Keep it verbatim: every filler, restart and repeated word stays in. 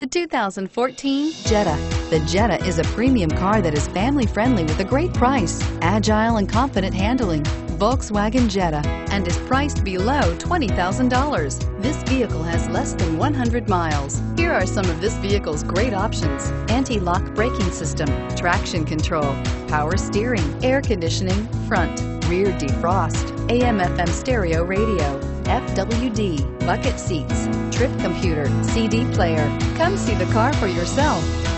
The two thousand fourteen Jetta. The Jetta is a premium car that is family friendly with a great price, agile and confident handling. Volkswagen Jetta, and is priced below twenty thousand dollars. This vehicle has less than one hundred miles. Here are some of this vehicle's great options: anti-lock braking system, traction control, power steering, air conditioning, front, rear defrost, A M F M stereo radio, F W D, bucket seats, trip computer, C D player. Come see the car for yourself.